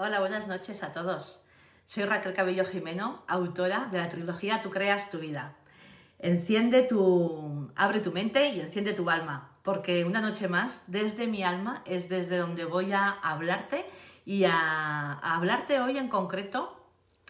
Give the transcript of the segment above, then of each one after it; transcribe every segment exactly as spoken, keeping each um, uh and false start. Hola, buenas noches a todos. Soy Raquel Cabello Gimeno, autora de la trilogía Tú creas tu vida. Enciende tu... abre tu mente y enciende tu alma, porque una noche más, desde mi alma, es desde donde voy a hablarte y a, a hablarte hoy en concreto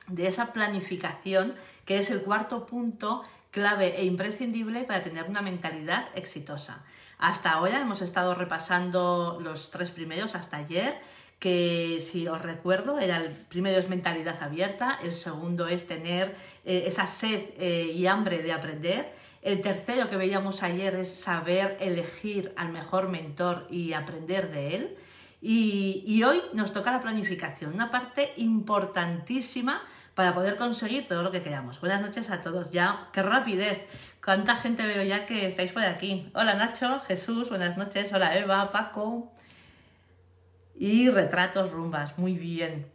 de esa planificación, que es el cuarto punto clave e imprescindible para tener una mentalidad exitosa. Hasta ahora hemos estado repasando los tres primeros hasta ayer, que si os recuerdo, era el primero es mentalidad abierta, el segundo es tener eh, esa sed eh, y hambre de aprender, el tercero que veíamos ayer es saber elegir al mejor mentor y aprender de él, y, y hoy nos toca la planificación, una parte importantísima para poder conseguir todo lo que queramos. Buenas noches a todos ya, qué rapidez, cuánta gente veo ya que estáis por aquí. Hola Nacho, Jesús, buenas noches, hola Eva, Paco... Y retratos, rumbas, muy bien.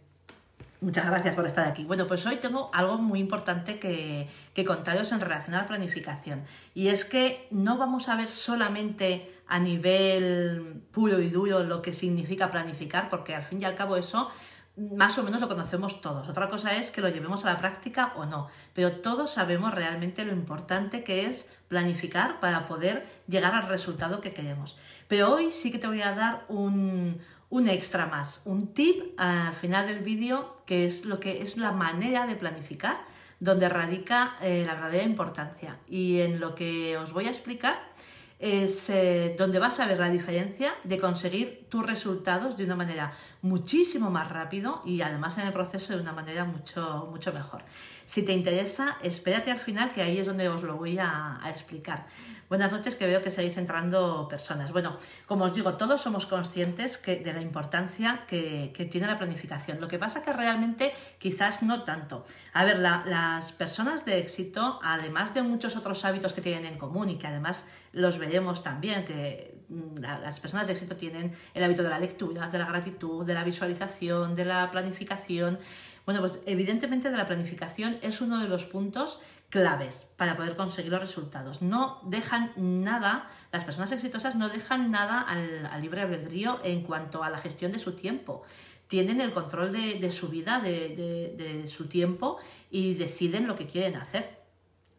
Muchas gracias por estar aquí. Bueno, pues hoy tengo algo muy importante que, que contaros en relación a la planificación. Y es que no vamos a ver solamente a nivel puro y duro lo que significa planificar, porque al fin y al cabo eso más o menos lo conocemos todos. Otra cosa es que lo llevemos a la práctica o no, pero todos sabemos realmente lo importante que es planificar para poder llegar al resultado que queremos. Pero hoy sí que te voy a dar un... un extra más, un tip al final del vídeo, que es lo que es la manera de planificar, donde radica eh, la verdadera importancia. Y en lo que os voy a explicar es eh, donde vas a ver la diferencia de conseguir tus resultados de una manera muchísimo más rápido y además en el proceso de una manera mucho, mucho mejor. Si te interesa, espérate al final, que ahí es donde os lo voy a, a explicar. Buenas noches, que veo que seguís entrando personas. Bueno, como os digo, todos somos conscientes que, de la importancia que, que tiene la planificación. Lo que pasa es que realmente quizás no tanto. A ver, la, las personas de éxito, además de muchos otros hábitos que tienen en común y que además los veremos también, que la, las personas de éxito tienen el hábito de la lectura, de la gratitud, de la visualización, de la planificación... Bueno, pues evidentemente de la planificación es uno de los puntos claves para poder conseguir los resultados. No dejan nada, las personas exitosas no dejan nada al, al libre albedrío en cuanto a la gestión de su tiempo. Tienen el control de, de su vida, de, de, de su tiempo, y deciden lo que quieren hacer.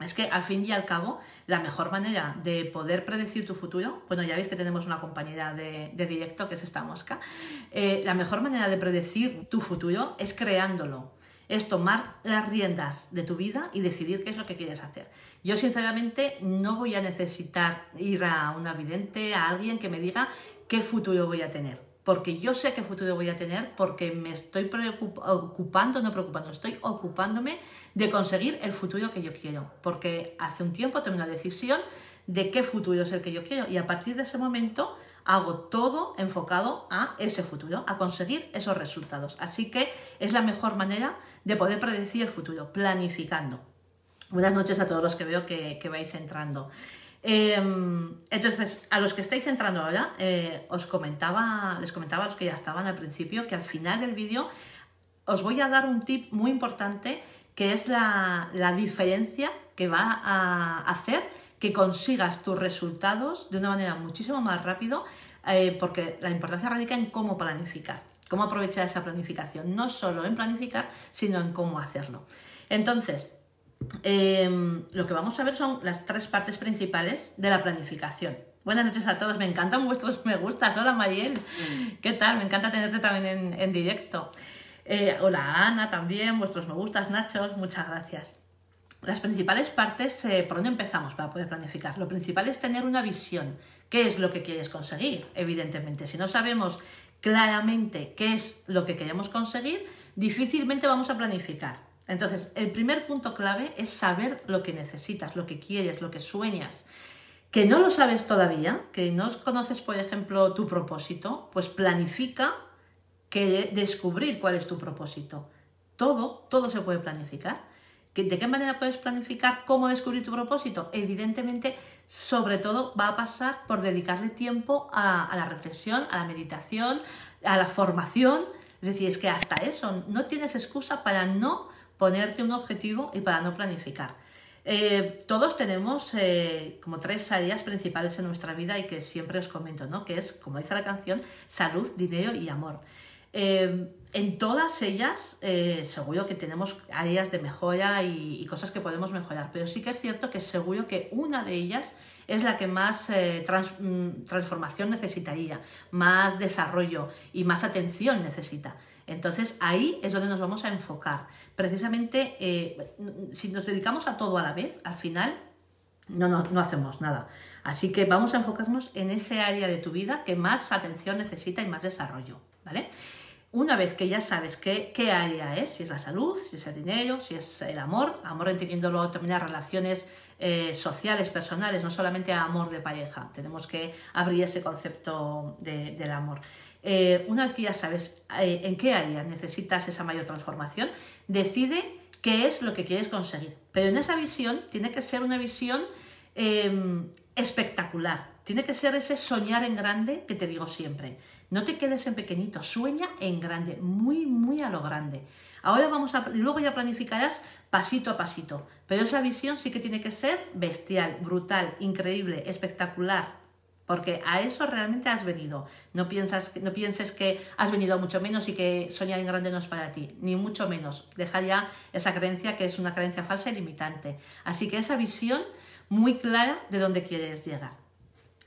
Es que al fin y al cabo la mejor manera de poder predecir tu futuro, bueno, ya veis que tenemos una compañera de, de directo que es esta mosca, eh, la mejor manera de predecir tu futuro es creándolo, es tomar las riendas de tu vida y decidir qué es lo que quieres hacer. Yo sinceramente no voy a necesitar ir a una vidente, a alguien que me diga qué futuro voy a tener. Porque yo sé qué futuro voy a tener, porque me estoy preocupando, no preocupando, estoy ocupándome de conseguir el futuro que yo quiero. Porque hace un tiempo tomé una decisión de qué futuro es el que yo quiero y a partir de ese momento hago todo enfocado a ese futuro, a conseguir esos resultados. Así que es la mejor manera de poder predecir el futuro, planificando. Buenas noches a todos los que veo que, que vais entrando. Entonces, a los que estáis entrando ahora, eh, os comentaba, les comentaba a los que ya estaban al principio, que al final del vídeo os voy a dar un tip muy importante, que es la, la diferencia que va a hacer que consigas tus resultados de una manera muchísimo más rápido, eh, porque la importancia radica en cómo planificar, cómo aprovechar esa planificación, no solo en planificar, sino en cómo hacerlo. Entonces, Eh, lo que vamos a ver son las tres partes principales de la planificación. Buenas noches a todos, me encantan vuestros me gustas. Hola Mariel, ¿qué tal? Me encanta tenerte también en, en directo. Eh, hola Ana también, vuestros me gustas, Nachos, muchas gracias. Las principales partes, eh, ¿por dónde empezamos para poder planificar? Lo principal es tener una visión. ¿Qué es lo que quieres conseguir? Evidentemente, si no sabemos claramente qué es lo que queremos conseguir, difícilmente vamos a planificar. Entonces, el primer punto clave es saber lo que necesitas, lo que quieres, lo que sueñas. Que no lo sabes todavía, que no conoces, por ejemplo, tu propósito, pues planifica que descubrir cuál es tu propósito. Todo, todo se puede planificar. ¿De qué manera puedes planificar cómo descubrir tu propósito? Evidentemente, sobre todo, va a pasar por dedicarle tiempo a, a la reflexión, a la meditación, a la formación. Es decir, es que hasta eso no tienes excusa para no ponerte un objetivo y para no planificar. Eh, todos tenemos eh, como tres áreas principales en nuestra vida y que siempre os comento, ¿no? Que es, como dice la canción, salud, dinero y amor. Eh, en todas ellas eh, seguro que tenemos áreas de mejora y, y cosas que podemos mejorar, pero sí que es cierto que seguro que una de ellas es la que más eh, trans, transformación necesitaría, más desarrollo y más atención necesita. Entonces ahí es donde nos vamos a enfocar. Precisamente eh, si nos dedicamos a todo a la vez, al final no, no, no hacemos nada. Así que vamos a enfocarnos en ese área de tu vida que más atención necesita y más desarrollo, ¿vale? Una vez que ya sabes qué, qué área es, si es la salud, si es el dinero, si es el amor, amor entendiéndolo también a relaciones eh, sociales, personales, no solamente a amor de pareja, tenemos que abrir ese concepto de, del amor. Eh, una vez que ya sabes eh, en qué área necesitas esa mayor transformación, decide qué es lo que quieres conseguir. Pero en esa visión tiene que ser una visión eh, espectacular, tiene que ser ese soñar en grande que te digo siempre. No te quedes en pequeñito, sueña en grande, muy, muy a lo grande. Ahora vamos a, luego ya planificarás pasito a pasito, pero esa visión sí que tiene que ser bestial, brutal, increíble, espectacular. Porque a eso realmente has venido. No, piensas, no pienses que has venido mucho menos y que soñar en grande no es para ti, ni mucho menos. Deja ya esa creencia que es una creencia falsa y limitante. Así que esa visión muy clara de dónde quieres llegar.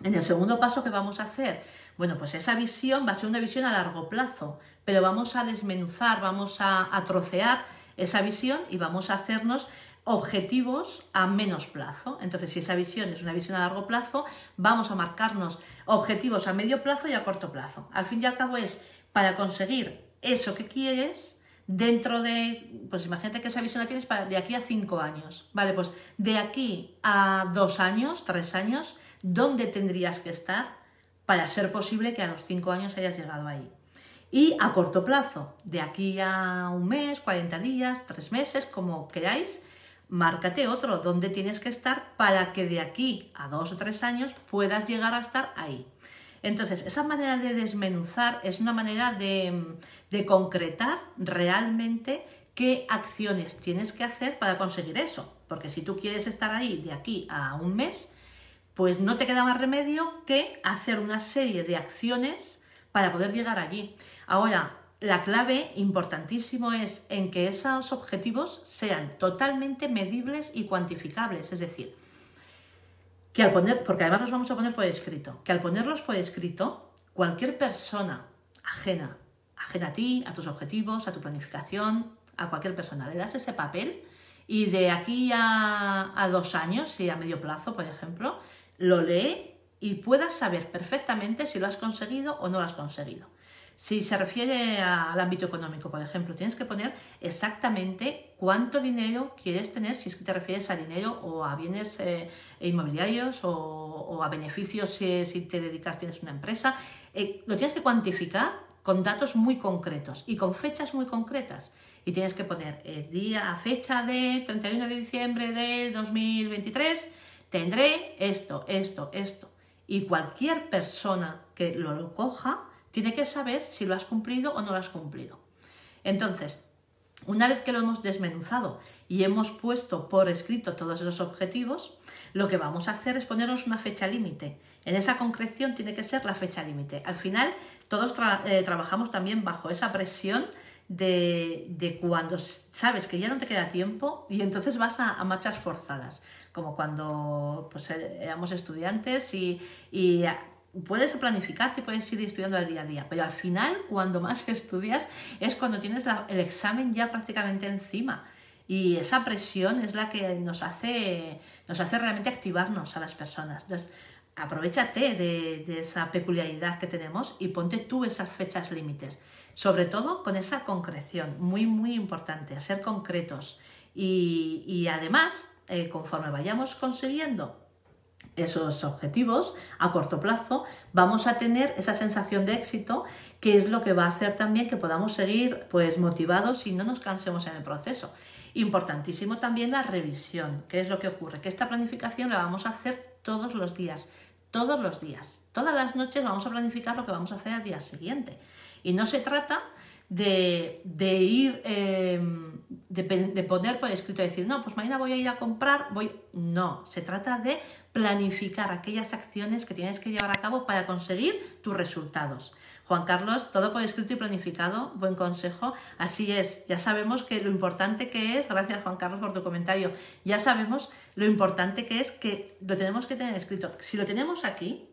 En el segundo paso, ¿qué vamos a hacer? Bueno, pues esa visión va a ser una visión a largo plazo, pero vamos a desmenuzar, vamos a, a trocear esa visión y vamos a hacernos objetivos a menos plazo. Entonces, si esa visión es una visión a largo plazo, vamos a marcarnos objetivos a medio plazo y a corto plazo. Al fin y al cabo es para conseguir eso que quieres dentro de, pues imagínate que esa visión la tienes para de aquí a cinco años, vale, pues de aquí a dos años, tres años, ¿dónde tendrías que estar para ser posible que a los cinco años hayas llegado ahí? Y a corto plazo, de aquí a un mes, cuarenta días, tres meses, como queráis, márcate otro, donde tienes que estar para que de aquí a dos o tres años puedas llegar a estar ahí. Entonces, esa manera de desmenuzar es una manera de, de concretar realmente qué acciones tienes que hacer para conseguir eso. Porque si tú quieres estar ahí de aquí a un mes, pues no te queda más remedio que hacer una serie de acciones para poder llegar allí. Ahora, la clave importantísimo es en que esos objetivos sean totalmente medibles y cuantificables, es decir, que al poner, porque además los vamos a poner por escrito, que al ponerlos por escrito, cualquier persona ajena, ajena a ti, a tus objetivos, a tu planificación, a cualquier persona, le das ese papel y de aquí a, a dos años, si a medio plazo, por ejemplo, lo lee y puedas saber perfectamente si lo has conseguido o no lo has conseguido. Si se refiere al ámbito económico, por ejemplo, tienes que poner exactamente cuánto dinero quieres tener, si es que te refieres a dinero o a bienes eh, inmobiliarios o, o a beneficios si, si te dedicas, tienes una empresa. Eh, lo tienes que cuantificar con datos muy concretos y con fechas muy concretas. Y tienes que poner el día, fecha de treinta y uno de diciembre del dos mil veintitrés, tendré esto, esto, esto. Y cualquier persona que lo, lo coja, tiene que saber si lo has cumplido o no lo has cumplido. Entonces, una vez que lo hemos desmenuzado y hemos puesto por escrito todos esos objetivos, lo que vamos a hacer es ponernos una fecha límite. En esa concreción tiene que ser la fecha límite. Al final, todos tra- eh, trabajamos también bajo esa presión de, de cuando sabes que ya no te queda tiempo y entonces vas a, a marchas forzadas, como cuando pues, éramos estudiantes y... y puedes planificarte, puedes ir estudiando al día a día, pero al final cuando más estudias es cuando tienes la, el examen ya prácticamente encima y esa presión es la que nos hace, nos hace realmente activarnos a las personas. Entonces, aprovéchate de, de esa peculiaridad que tenemos y ponte tú esas fechas límites, sobre todo con esa concreción, muy muy importante, ser concretos y, y además eh, conforme vayamos consiguiendo esos objetivos a corto plazo, vamos a tener esa sensación de éxito que es lo que va a hacer también que podamos seguir pues motivados y no nos cansemos en el proceso. Importantísimo también la revisión. ¿Qué es lo que ocurre? Que esta planificación la vamos a hacer todos los días, todos los días, todas las noches vamos a planificar lo que vamos a hacer al día siguiente. Y no se trata de, de ir, eh, de, de poner por escrito, decir, no, pues mañana voy a ir a comprar, voy... No, se trata de planificar aquellas acciones que tienes que llevar a cabo para conseguir tus resultados. Juan Carlos, todo por escrito y planificado, buen consejo. Así es, ya sabemos que lo importante que es, gracias Juan Carlos por tu comentario, ya sabemos lo importante que es que lo tenemos que tener escrito. Si lo tenemos aquí,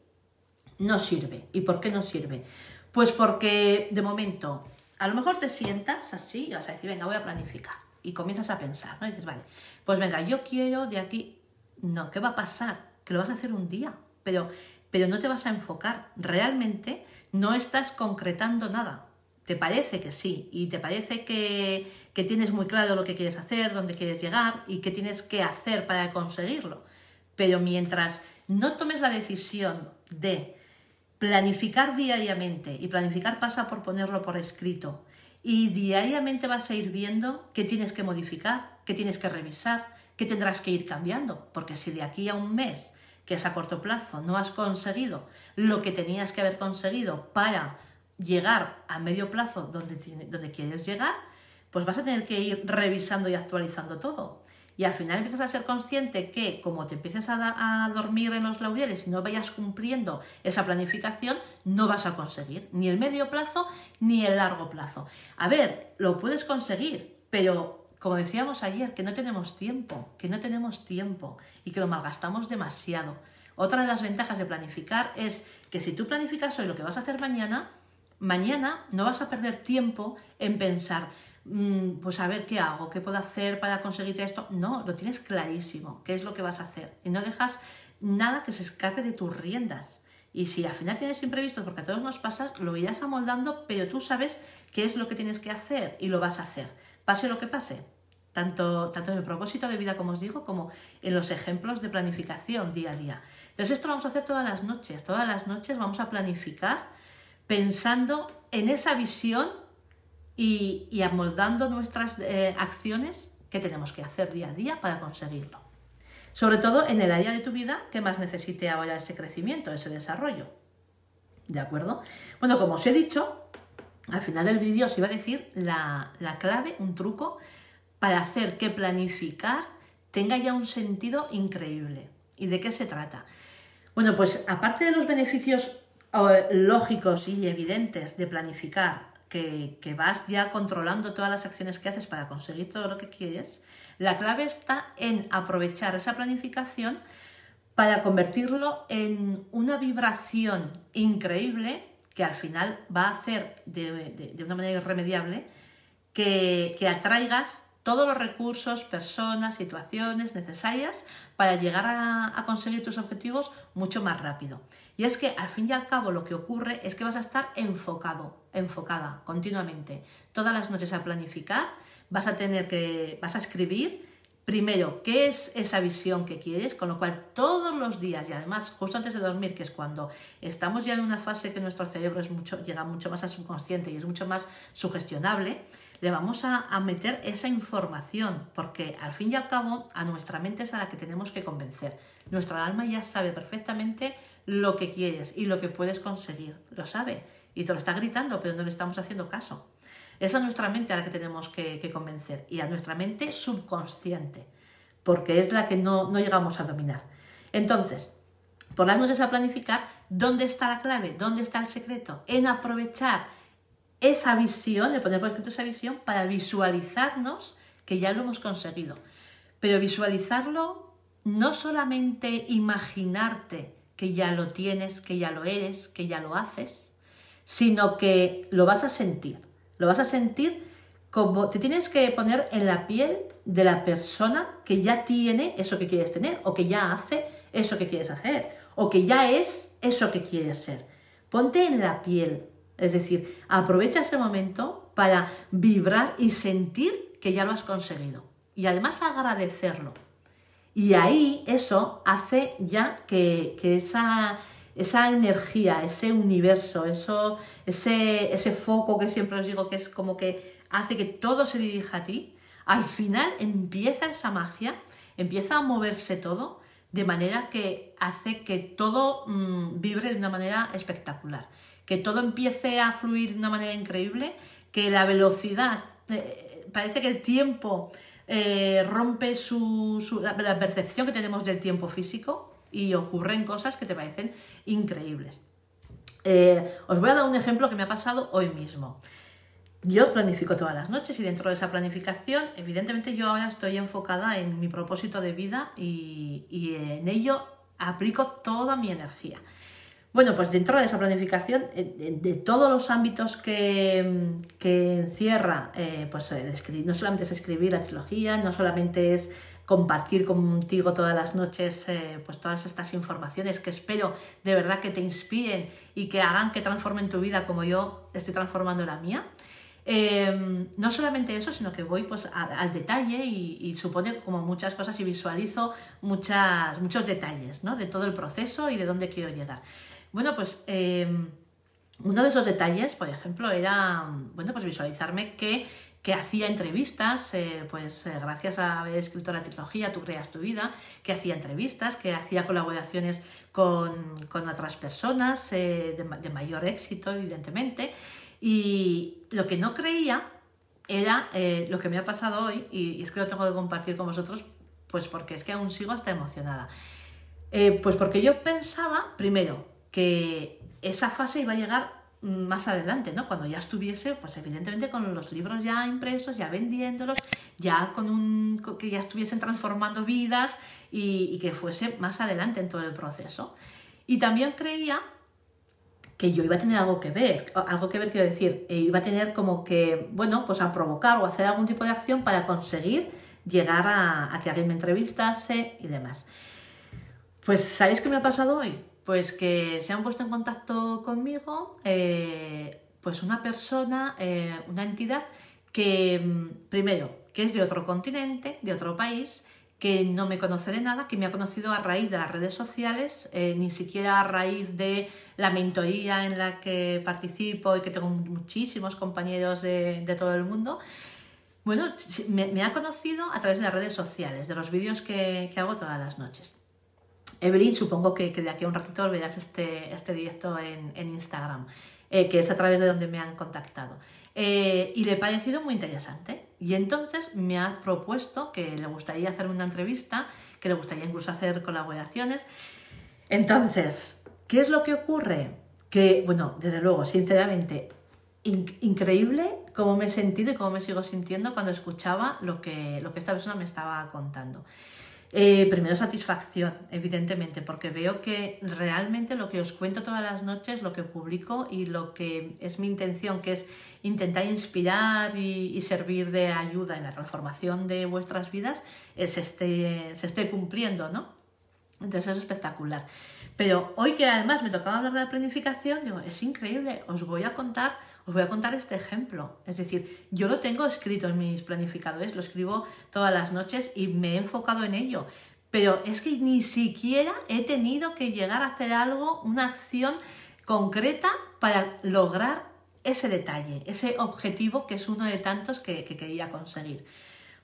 no sirve. ¿Y por qué no sirve? Pues porque de momento, a lo mejor te sientas así y vas a decir, venga, voy a planificar. Y comienzas a pensar, ¿no? Y dices, vale, pues venga, yo quiero de aquí... No, ¿qué va a pasar? Que lo vas a hacer un día, pero... pero no te vas a enfocar, realmente no estás concretando nada. Te parece que sí, y te parece que, que tienes muy claro lo que quieres hacer, dónde quieres llegar y qué tienes que hacer para conseguirlo. Pero mientras no tomes la decisión de planificar diariamente, y planificar pasa por ponerlo por escrito, y diariamente vas a ir viendo qué tienes que modificar, qué tienes que revisar, qué tendrás que ir cambiando, porque si de aquí a un mes... que es a corto plazo, no has conseguido lo que tenías que haber conseguido para llegar a medio plazo donde, tiene, donde quieres llegar, pues vas a tener que ir revisando y actualizando todo. Y al final empiezas a ser consciente que, como te empiezas a, a dormir en los laureles y no vayas cumpliendo esa planificación, no vas a conseguir ni el medio plazo ni el largo plazo. A ver, lo puedes conseguir, pero... como decíamos ayer, que no tenemos tiempo, que no tenemos tiempo y que lo malgastamos demasiado. Otra de las ventajas de planificar es que si tú planificas hoy lo que vas a hacer mañana, mañana no vas a perder tiempo en pensar, mmm, pues a ver qué hago, qué puedo hacer para conseguir esto. No, lo tienes clarísimo, qué es lo que vas a hacer. Y no dejas nada que se escape de tus riendas. Y si al final tienes imprevistos, porque a todos nos pasa, lo irás amoldando, pero tú sabes qué es lo que tienes que hacer y lo vas a hacer, pase lo que pase. Tanto, tanto en el propósito de vida, como os digo, como en los ejemplos de planificación día a día. Entonces esto lo vamos a hacer todas las noches, todas las noches vamos a planificar pensando en esa visión y, y amoldando nuestras eh, acciones que tenemos que hacer día a día para conseguirlo. Sobre todo en el área de tu vida que más necesite ahora ese crecimiento, ese desarrollo. ¿De acuerdo? Bueno, como os he dicho, al final del vídeo os iba a decir la, la clave, un truco, para hacer que planificar tenga ya un sentido increíble. ¿Y de qué se trata? Bueno, pues aparte de los beneficios eh, lógicos y evidentes de planificar, que, que vas ya controlando todas las acciones que haces para conseguir todo lo que quieres, la clave está en aprovechar esa planificación para convertirlo en una vibración increíble que al final va a hacer de, de, de una manera irremediable que, que atraigas todos los recursos, personas, situaciones necesarias para llegar a, a conseguir tus objetivos mucho más rápido. Y es que al fin y al cabo lo que ocurre es que vas a estar enfocado, enfocada continuamente. Todas las noches a planificar, vas a tener que, vas a escribir primero qué es esa visión que quieres, con lo cual todos los días y además justo antes de dormir, que es cuando estamos ya en una fase que nuestro cerebro es mucho, llega mucho más al subconsciente y es mucho más sugestionable, le vamos a, a meter esa información, porque al fin y al cabo a nuestra mente es a la que tenemos que convencer. Nuestra alma ya sabe perfectamente lo que quieres y lo que puedes conseguir, lo sabe y te lo está gritando, pero no le estamos haciendo caso. Es a nuestra mente a la que tenemos que, que convencer, y a nuestra mente subconsciente, porque es la que no, no llegamos a dominar. Entonces, por las noches a planificar, ¿dónde está la clave? ¿Dónde está el secreto? En aprovechar esa visión, le ponemos por escrito esa visión, para visualizarnos que ya lo hemos conseguido. Pero visualizarlo, no solamente imaginarte que ya lo tienes, que ya lo eres, que ya lo haces, sino que lo vas a sentir. Lo vas a sentir como te tienes que poner en la piel de la persona que ya tiene eso que quieres tener, o que ya hace eso que quieres hacer, o que ya es eso que quieres ser. Ponte en la piel, es decir, aprovecha ese momento para vibrar y sentir que ya lo has conseguido. Y además agradecerlo. Y ahí eso hace ya que, que esa... esa energía, ese universo, eso, ese, ese foco que siempre os digo que es como que hace que todo se dirija a ti, al final empieza esa magia, empieza a moverse todo de manera que hace que todo mmm, vibre de una manera espectacular, que todo empiece a fluir de una manera increíble, que la velocidad, eh, parece que el tiempo eh, rompe su, su, la, la percepción que tenemos del tiempo físico, y ocurren cosas que te parecen increíbles. Eh, os voy a dar un ejemplo que me ha pasado hoy mismo. Yo planifico todas las noches y dentro de esa planificación, evidentemente yo ahora estoy enfocada en mi propósito de vida y, y en ello aplico toda mi energía. Bueno, pues dentro de esa planificación, de todos los ámbitos que, que encierra, eh, pues no solamente es escribir la trilogía, no solamente es compartir contigo todas las noches eh, pues todas estas informaciones que espero de verdad que te inspiren y que hagan que transformen tu vida como yo estoy transformando la mía. Eh, no solamente eso, sino que voy pues a, al detalle y, y supone como muchas cosas y visualizo muchas, muchos detalles, ¿no? De todo el proceso y de dónde quiero llegar. Bueno, pues eh, uno de esos detalles, por ejemplo, era bueno, pues visualizarme que, que hacía entrevistas, eh, pues eh, gracias a haber escrito la trilogía Tú creas tu vida, que hacía entrevistas, que hacía colaboraciones con, con otras personas eh, de, de mayor éxito, evidentemente. Y lo que no creía era eh, lo que me ha pasado hoy, y, y es que lo tengo que compartir con vosotros, pues porque es que aún sigo hasta emocionada. Eh, pues porque yo pensaba, primero, que esa fase iba a llegar más adelante, ¿no? Cuando ya estuviese, pues evidentemente con los libros ya impresos, ya vendiéndolos, ya con un, con, que ya estuviesen transformando vidas y, y que fuese más adelante en todo el proceso. Y también creía que yo iba a tener algo que ver, algo que ver quiero decir, iba a tener como que, bueno, pues a provocar o hacer algún tipo de acción para conseguir llegar a, a que alguien me entrevistase y demás. Pues, ¿sabéis qué me ha pasado hoy? Pues que se han puesto en contacto conmigo, eh, pues una persona, eh, una entidad que, primero, que es de otro continente, de otro país, que no me conoce de nada, que me ha conocido a raíz de las redes sociales, eh, ni siquiera a raíz de la mentoría en la que participo y que tengo muchísimos compañeros de, de todo el mundo. Bueno, me, me ha conocido a través de las redes sociales, de los vídeos que, que hago todas las noches. Evelyn, supongo que, que de aquí a un ratito verás este, este directo en, en Instagram, eh, que es a través de donde me han contactado. Eh, y le ha parecido muy interesante y entonces me ha propuesto que le gustaría hacerme una entrevista, que le gustaría incluso hacer colaboraciones. Entonces, ¿qué es lo que ocurre? Que, bueno, desde luego, sinceramente, in- increíble cómo me he sentido y cómo me sigo sintiendo cuando escuchaba lo que, lo que esta persona me estaba contando. Eh, primero, satisfacción, evidentemente, porque veo que realmente lo que os cuento todas las noches, lo que publico y lo que es mi intención, que es intentar inspirar y, y servir de ayuda en la transformación de vuestras vidas, es este, se esté cumpliendo, ¿no? Entonces es espectacular. Pero hoy que además me tocaba hablar de la planificación, digo, es increíble, os voy a contar... Os voy a contar este ejemplo, es decir, yo lo tengo escrito en mis planificadores, lo escribo todas las noches y me he enfocado en ello, pero es que ni siquiera he tenido que llegar a hacer algo, una acción concreta para lograr ese detalle, ese objetivo que es uno de tantos que, que quería conseguir.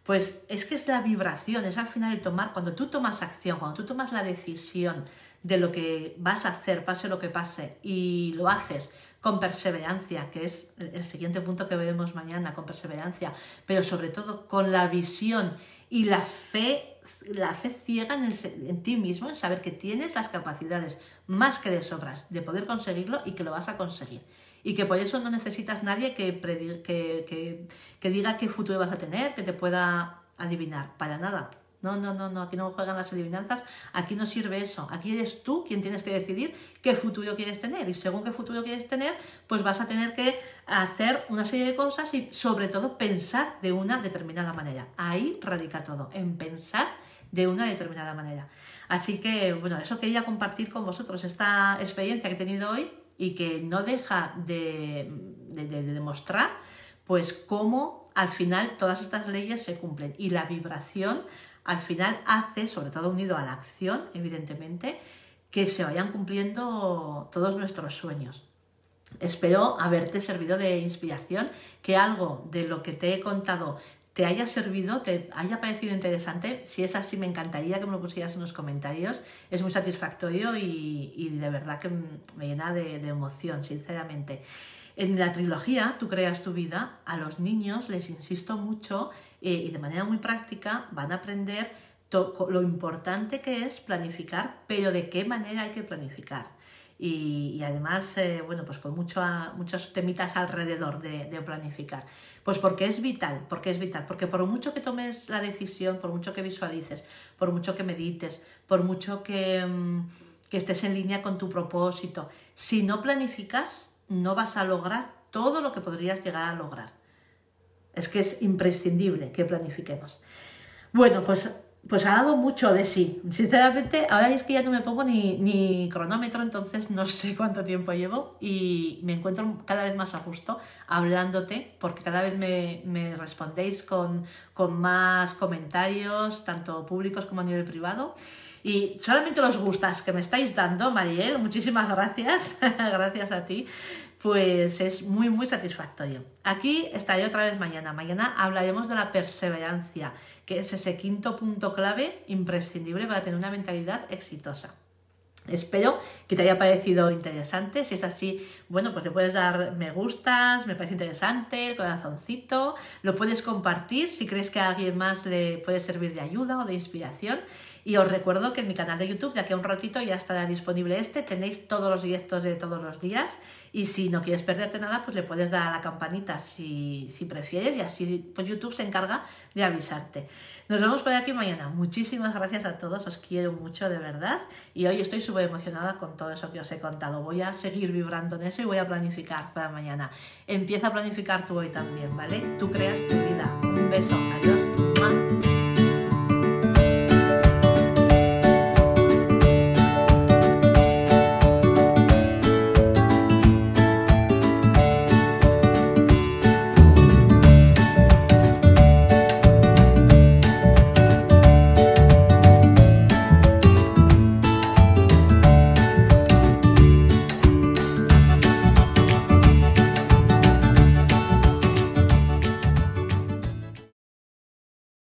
Pues es que es la vibración, es al final el tomar, cuando tú tomas acción, cuando tú tomas la decisión de lo que vas a hacer, pase lo que pase, y lo haces con perseverancia, que es el siguiente punto que veremos mañana, con perseverancia, pero sobre todo con la visión y la fe, la fe ciega en, el, en ti mismo, en saber que tienes las capacidades más que de sobras de poder conseguirlo y que lo vas a conseguir. Y que por eso no necesitas nadie que, predi- que, que, que diga qué futuro vas a tener, que te pueda adivinar, para nada. No, no, no, no, aquí no juegan las adivinanzas, aquí no sirve eso, aquí eres tú quien tienes que decidir qué futuro quieres tener y según qué futuro quieres tener, pues vas a tener que hacer una serie de cosas y sobre todo pensar de una determinada manera. Ahí radica todo, en pensar de una determinada manera. Así que, bueno, eso quería compartir con vosotros, esta experiencia que he tenido hoy y que no deja de, de, de, de demostrar pues cómo al final todas estas leyes se cumplen y la vibración al final hace, sobre todo unido a la acción, evidentemente, que se vayan cumpliendo todos nuestros sueños. Espero haberte servido de inspiración, que algo de lo que te he contado te haya servido, te haya parecido interesante. Si es así, me encantaría que me lo pusieras en los comentarios. Es muy satisfactorio y, y de verdad que me llena de, de emoción, sinceramente. En la trilogía Tú creas tu vida, a los niños les insisto mucho eh, y de manera muy práctica van a aprender lo importante que es planificar, pero de qué manera hay que planificar. y, y además, eh, bueno, pues con mucho a, muchos temitas alrededor de, de planificar. Pues porque es vital, porque es vital, porque por mucho que tomes la decisión, por mucho que visualices, por mucho que medites, por mucho que, que estés en línea con tu propósito, si no planificas, no vas a lograr todo lo que podrías llegar a lograr. Es que es imprescindible que planifiquemos. Bueno, pues... Pues ha dado mucho de sí. Sinceramente, ahora es que ya no me pongo ni, ni cronómetro, entonces no sé cuánto tiempo llevo y me encuentro cada vez más a gusto hablándote, porque cada vez me, me respondéis con, con más comentarios, tanto públicos como a nivel privado. Y solamente los gustas que me estáis dando, Mariel, muchísimas gracias, gracias a ti, pues es muy, muy satisfactorio. Aquí estaré otra vez mañana. Mañana hablaremos de la perseverancia, que es ese quinto punto clave imprescindible para tener una mentalidad exitosa. Espero que te haya parecido interesante. Si es así, bueno, pues le puedes dar me gustas, me parece interesante, el corazoncito, lo puedes compartir si crees que a alguien más le puede servir de ayuda o de inspiración. Y os recuerdo que en mi canal de YouTube de aquí a un ratito ya estará disponible este, tenéis todos los directos de todos los días y si no quieres perderte nada, pues le puedes dar a la campanita si, si prefieres y así pues YouTube se encarga de avisarte. Nos vemos por aquí mañana, muchísimas gracias a todos, os quiero mucho de verdad y hoy estoy súper emocionada con todo eso que os he contado, voy a seguir vibrando en eso y voy a planificar para mañana. Empieza a planificar tú hoy también, ¿vale? Tú creas tu vida. Un beso, adiós.